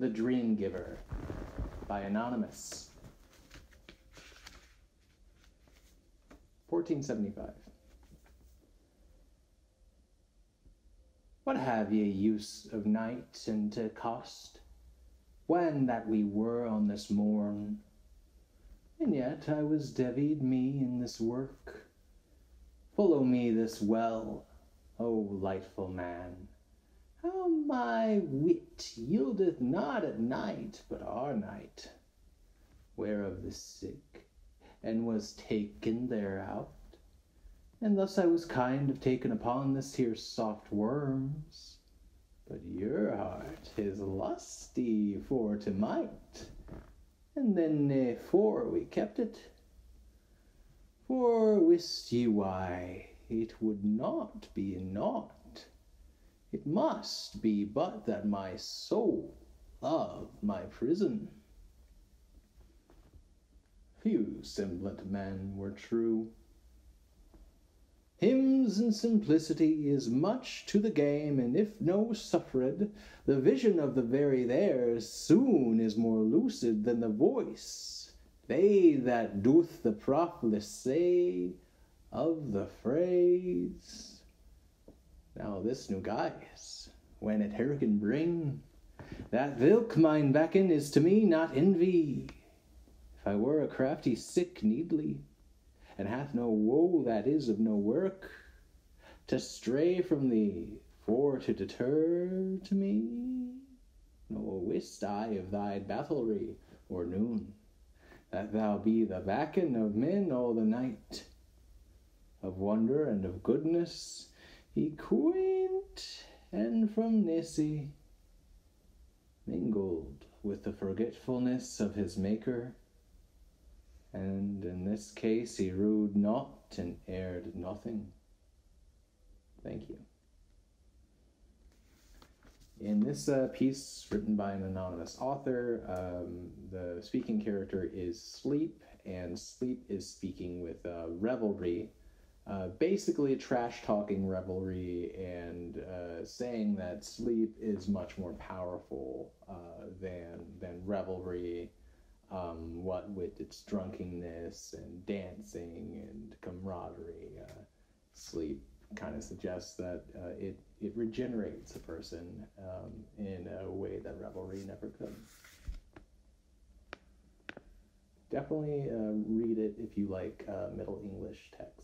The Dreamgiver by Anonymous. 1475. What have ye use of night and to cost, when that we were on this morn? And yet I was devied me in this work. Follow me this well, O lightful man. How my wit yieldeth not at night, but our night, whereof the sick, and was taken thereout. And thus I was kind of taken upon this here soft worms. But your heart is lusty for to might, and then afore we kept it. For wist ye why, it would not be naught. It must be but that my soul loved my prison. Few semblant men were true. Hymns and simplicity is much to the game, and if no suffered, the vision of the very there soon is more lucid than the voice. They that doth the profligacy of the phrase. Now this new guise, when it here can bring, that vilk mine backen is to me not envy. If I were a crafty sick needly, and hath no woe that is of no work, to stray from thee, for to deter to me, nor wist I of thy battlery or noon, that thou be the backen of men all the night, of wonder and of goodness, equant and from Nissi, mingled with the forgetfulness of his maker. And in this case, he rued not and erred nothing. Thank you. In this piece, written by an anonymous author, the speaking character is Sleep, and Sleep is speaking with Revelry, basically trash-talking Revelry, and saying that Sleep is much more powerful than Revelry. What with its drunkenness and dancing and camaraderie, Sleep kind of suggests that it regenerates a person in a way that Revelry never could. Definitely read it if you like Middle English text.